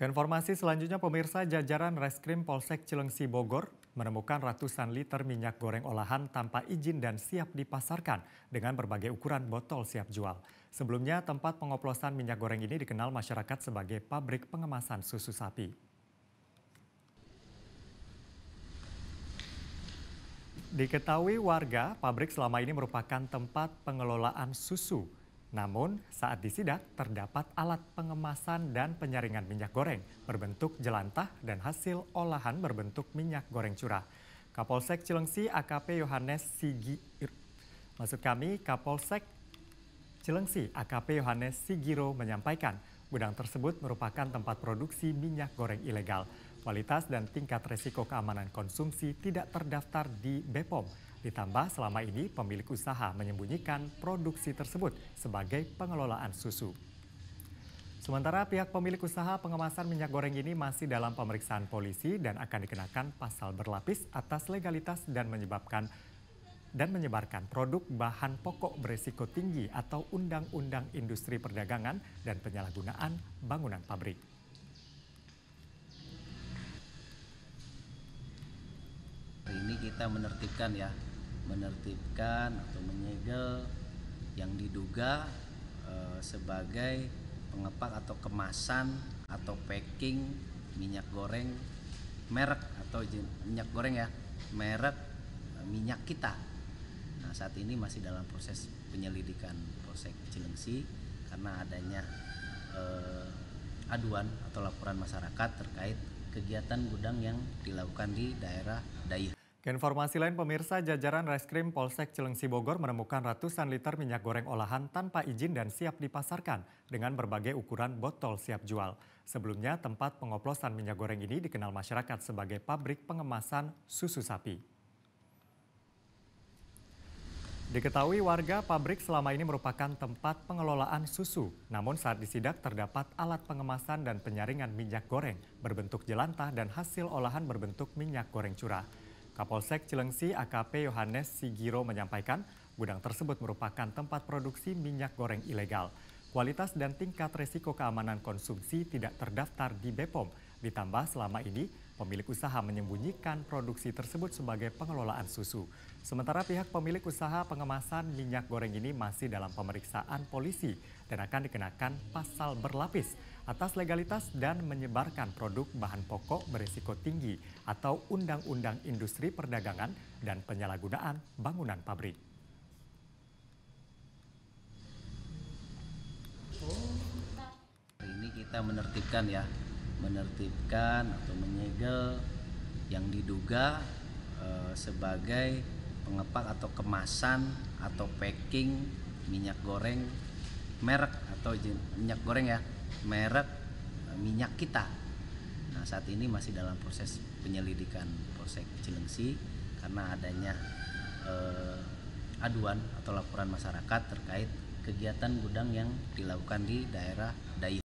Ke informasi selanjutnya, pemirsa, jajaran Reskrim Polsek Cileungsi Bogor menemukan ratusan liter minyak goreng olahan tanpa izin dan siap dipasarkan dengan berbagai ukuran botol siap jual. Sebelumnya, tempat pengoplosan minyak goreng ini dikenal masyarakat sebagai pabrik pengemasan susu sapi. Diketahui warga, pabrik selama ini merupakan tempat pengelolaan susu. Namun, saat disidak, terdapat alat pengemasan dan penyaringan minyak goreng berbentuk jelantah dan hasil olahan berbentuk minyak goreng curah. Kapolsek Cileungsi AKP Yohanes Sigiro menyampaikan, gudang tersebut merupakan tempat produksi minyak goreng ilegal. Kualitas dan tingkat risiko keamanan konsumsi tidak terdaftar di BPOM. Ditambah selama ini pemilik usaha menyembunyikan produksi tersebut sebagai pengelolaan susu. Sementara pihak pemilik usaha pengemasan minyak goreng ini masih dalam pemeriksaan polisi dan akan dikenakan pasal berlapis atas legalitas dan menyebarkan produk bahan pokok berisiko tinggi atau Undang-Undang Industri Perdagangan dan Penyalahgunaan Bangunan Pabrik. Ini kita menertibkan atau menyegel yang diduga sebagai pengepak atau kemasan atau packing minyak goreng merek atau minyak kita. Nah, saat ini masih dalam proses penyelidikan Polsek Cileungsi karena adanya aduan atau laporan masyarakat terkait kegiatan gudang yang dilakukan di daerah Dayeuh. Ke informasi lain, pemirsa, jajaran Reskrim Polsek Cileungsi Bogor menemukan ratusan liter minyak goreng olahan tanpa izin dan siap dipasarkan dengan berbagai ukuran botol siap jual. Sebelumnya, tempat pengoplosan minyak goreng ini dikenal masyarakat sebagai pabrik pengemasan susu sapi. Diketahui warga, pabrik selama ini merupakan tempat pengelolaan susu. Namun saat disidak terdapat alat pengemasan dan penyaringan minyak goreng berbentuk jelantah dan hasil olahan berbentuk minyak goreng curah. Kapolsek Cileungsi AKP Yohanes Sigiro menyampaikan, gudang tersebut merupakan tempat produksi minyak goreng ilegal. Kualitas dan tingkat risiko keamanan konsumsi tidak terdaftar di BPOM. Ditambah selama ini pemilik usaha menyembunyikan produksi tersebut sebagai pengelolaan susu. Sementara pihak pemilik usaha pengemasan minyak goreng ini masih dalam pemeriksaan polisi dan akan dikenakan pasal berlapis atas legalitas dan menyebarkan produk bahan pokok berisiko tinggi atau Undang-Undang Industri Perdagangan dan Penyalahgunaan Bangunan Pabrik. Ini kita menertibkan atau menyegel yang diduga sebagai pengepak atau kemasan atau packing minyak goreng merek atau minyak kita. Nah, saat ini masih dalam proses penyelidikan Polsek Cileungsi karena adanya aduan atau laporan masyarakat terkait kegiatan gudang yang dilakukan di daerah Dayeuh.